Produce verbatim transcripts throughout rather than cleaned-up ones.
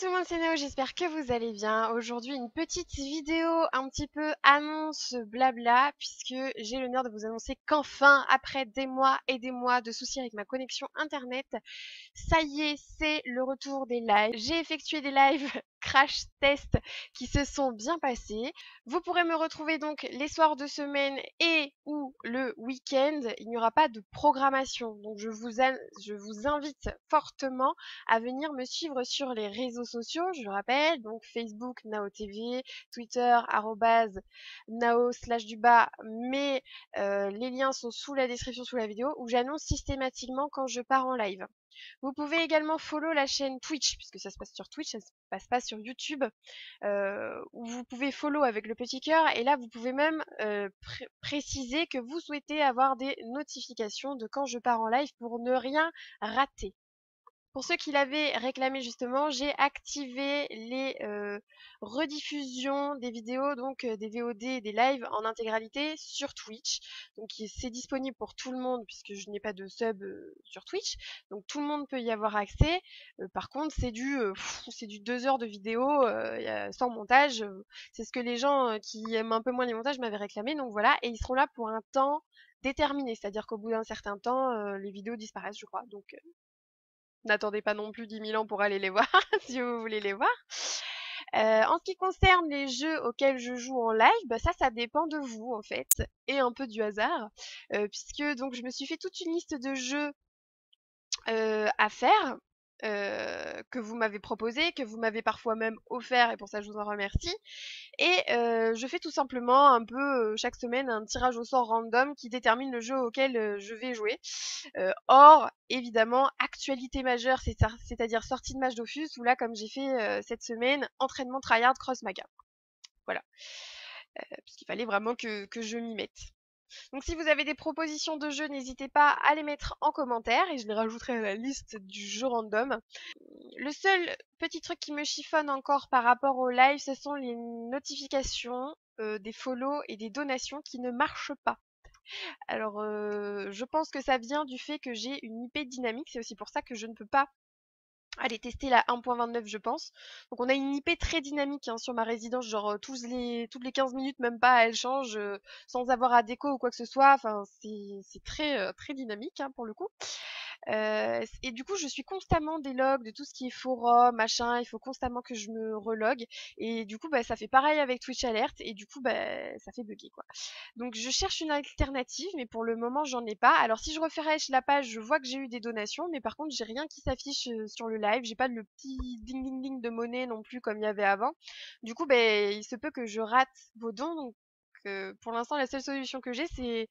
tout le monde, c'est Nao, j'espère que vous allez bien. Aujourd'hui, une petite vidéo un petit peu annonce blabla, puisque j'ai l'honneur de vous annoncer qu'enfin, après des mois et des mois de soucis avec ma connexion internet, ça y est, c'est le retour des lives. J'ai effectué des lives crash test qui se sont bien passés. Vous pourrez me retrouver donc les soirs de semaine et ou le week-end. Il n'y aura pas de programmation, donc je vous, a... je vous invite fortement à venir me suivre sur les réseaux sociaux, je le rappelle, donc Facebook, Nao T V, Twitter, arrobase, Nao slash du bas, mais euh, les liens sont sous la description, sous la vidéo, où j'annonce systématiquement quand je pars en live. Vous pouvez également follow la chaîne Twitch, puisque ça se passe sur Twitch, ça ne se passe pas sur YouTube, euh, où vous pouvez follow avec le petit cœur, et là vous pouvez même euh, pr préciser que vous souhaitez avoir des notifications de quand je pars en live pour ne rien rater. Pour ceux qui l'avaient réclamé justement, j'ai activé les euh, rediffusions des vidéos, donc euh, des V O D et des lives en intégralité sur Twitch. Donc c'est disponible pour tout le monde puisque je n'ai pas de sub euh, sur Twitch. Donc tout le monde peut y avoir accès. Euh, par contre, c'est du euh, c'est du deux heures de vidéo euh, sans montage. C'est ce que les gens euh, qui aiment un peu moins les montages m'avaient réclamé. Donc voilà, et ils seront là pour un temps déterminé. C'est-à-dire qu'au bout d'un certain temps, euh, les vidéos disparaissent, je crois. Donc... Euh, n'attendez pas non plus dix mille ans pour aller les voir, si vous voulez les voir. Euh, en ce qui concerne les jeux auxquels je joue en live, bah ça, ça dépend de vous, en fait, et un peu du hasard, euh, puisque donc je me suis fait toute une liste de jeux euh, à faire, euh, que vous m'avez proposé, que vous m'avez parfois même offert, et pour ça, je vous en remercie. Et euh, je fais tout simplement, un peu, chaque semaine, un tirage au sort random qui détermine le jeu auquel je vais jouer. Euh, or... Évidemment, actualité majeure, c'est-à-dire sortie de match Dofus, ou là, comme j'ai fait euh, cette semaine, entraînement tryhard Krosmaga. Voilà. Euh, puisqu'il fallait vraiment que, que je m'y mette. Donc si vous avez des propositions de jeux, n'hésitez pas à les mettre en commentaire, et je les rajouterai à la liste du jeu random. Le seul petit truc qui me chiffonne encore par rapport au live, ce sont les notifications euh, des follow et des donations qui ne marchent pas. Alors, euh, je pense que ça vient du fait que j'ai une I P dynamique, c'est aussi pour ça que je ne peux pas aller tester la un point vingt-neuf, je pense. Donc, on a une I P très dynamique hein, sur ma résidence, genre tous les, toutes les quinze minutes, même pas, elle change euh, sans avoir à déco ou quoi que ce soit. Enfin, c'est très, euh, très dynamique hein, pour le coup. Euh, et du coup, je suis constamment des logs de tout ce qui est forum, machin, il faut constamment que je me relogue. Et du coup, bah, ça fait pareil avec Twitch Alert, et du coup, bah, ça fait bugger, quoi. Donc, je cherche une alternative, mais pour le moment, j'en ai pas. Alors, si je refresh la page, je vois que j'ai eu des donations, mais par contre, j'ai rien qui s'affiche sur le live, j'ai pas le petit ding ding ding de monnaie non plus, comme il y avait avant. Du coup, bah, il se peut que je rate vos dons, donc... Euh, pour l'instant, la seule solution que j'ai, c'est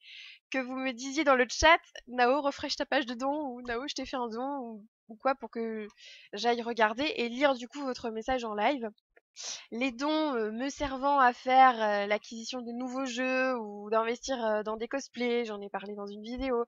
que vous me disiez dans le chat « Nao, refresh ta page de don » ou « Nao, je t'ai fait un don » ou, ou quoi, pour que j'aille regarder et lire du coup votre message en live. Les dons euh, me servant à faire euh, l'acquisition de nouveaux jeux ou d'investir euh, dans des cosplays, j'en ai parlé dans une vidéo,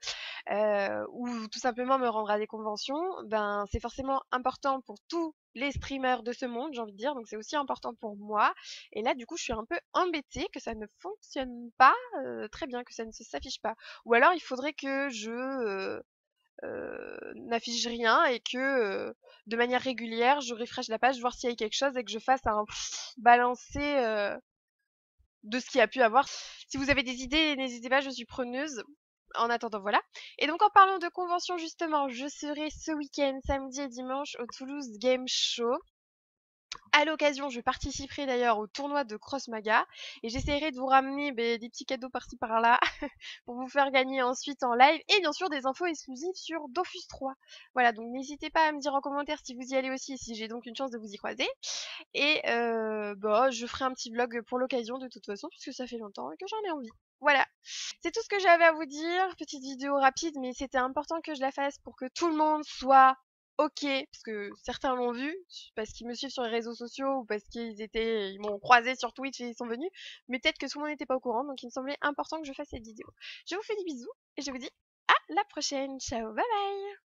euh, ou tout simplement me rendre à des conventions, ben c'est forcément important pour tous les streamers de ce monde, j'ai envie de dire, donc c'est aussi important pour moi. Et là, du coup, je suis un peu embêtée que ça ne fonctionne pas euh, très bien, que ça ne s'affiche pas. Ou alors, il faudrait que je... Euh, Euh, n'affiche rien et que euh, de manière régulière je refresh la page voir s'il y a quelque chose et que je fasse un pff, balancer euh, de ce qu'il y a pu avoir. Si vous avez des idées, n'hésitez pas, je suis preneuse. En attendant, voilà. Et donc en parlant de convention justement, je serai ce week-end samedi et dimanche au Toulouse Game Show. À l'occasion, je participerai d'ailleurs au tournoi de Krosmaga et j'essaierai de vous ramener ben, des petits cadeaux par-ci par-là pour vous faire gagner ensuite en live et bien sûr des infos exclusives sur Dofus trois. Voilà, donc n'hésitez pas à me dire en commentaire si vous y allez aussi et si j'ai donc une chance de vous y croiser. Et euh, bah, je ferai un petit vlog pour l'occasion de toute façon puisque ça fait longtemps et que j'en ai envie. Voilà, c'est tout ce que j'avais à vous dire. Petite vidéo rapide, mais c'était important que je la fasse pour que tout le monde soit... ok, parce que certains l'ont vu, parce qu'ils me suivent sur les réseaux sociaux ou parce qu'ils étaient, ils m'ont croisé sur Twitch et ils sont venus, mais peut-être que tout le monde n'était pas au courant, donc il me semblait important que je fasse cette vidéo. Je vous fais des bisous et je vous dis à la prochaine. Ciao, bye bye.